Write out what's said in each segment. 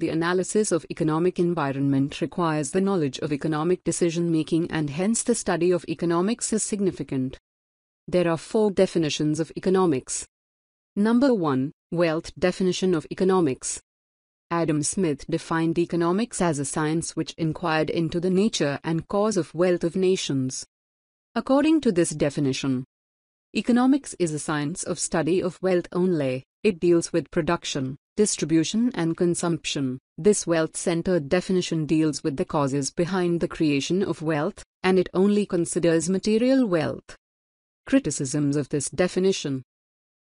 The analysis of economic environment requires the knowledge of economic decision-making, and hence the study of economics is significant. There are four definitions of economics. Number 1. Wealth definition of economics. Adam Smith defined economics as a science which inquired into the nature and cause of wealth of nations. According to this definition, economics is a science of study of wealth only. It deals with production, distribution and consumption. This wealth-centered definition deals with the causes behind the creation of wealth, and it only considers material wealth. Criticisms of this definition.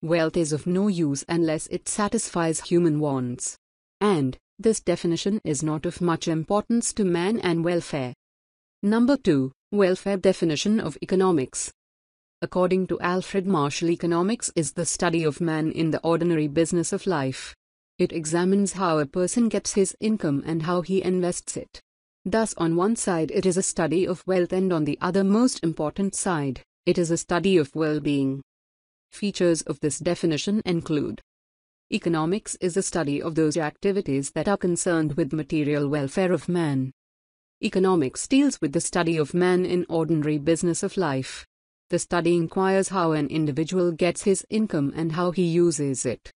Wealth is of no use unless it satisfies human wants. And this definition is not of much importance to man and welfare. Number 2. Welfare definition of economics. According to Alfred Marshall, economics is the study of man in the ordinary business of life. It examines how a person gets his income and how he invests it. Thus, on one side it is a study of wealth, and on the other, most important side, it is a study of well-being. Features of this definition include: economics is a study of those activities that are concerned with material welfare of man. Economics deals with the study of man in ordinary business of life. The study inquires how an individual gets his income and how he uses it.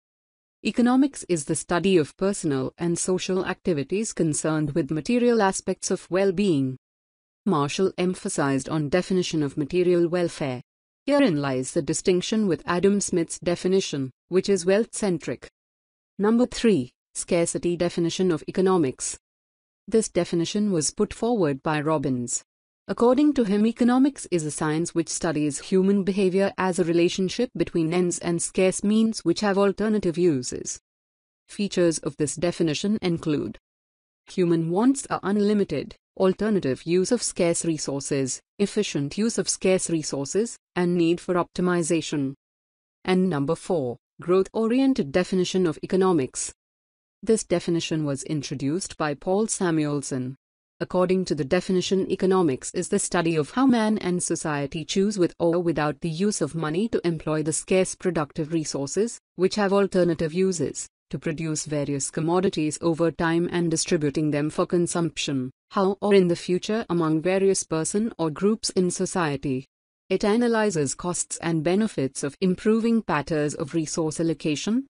Economics is the study of personal and social activities concerned with material aspects of well-being. Marshall emphasized on definition of material welfare. Herein lies the distinction with Adam Smith's definition, which is wealth-centric. Number 3. Scarcity definition of economics. This definition was put forward by Robbins. According to him, economics is a science which studies human behavior as a relationship between ends and scarce means which have alternative uses. Features of this definition include: human wants are unlimited, alternative use of scarce resources, efficient use of scarce resources, and need for optimization. And number 4, growth-oriented definition of economics. This definition was introduced by Paul Samuelson. According to the definition, economics is the study of how man and society choose with or without the use of money to employ the scarce productive resources, which have alternative uses, to produce various commodities over time and distributing them for consumption, how or in the future among various person or groups in society. It analyzes costs and benefits of improving patterns of resource allocation,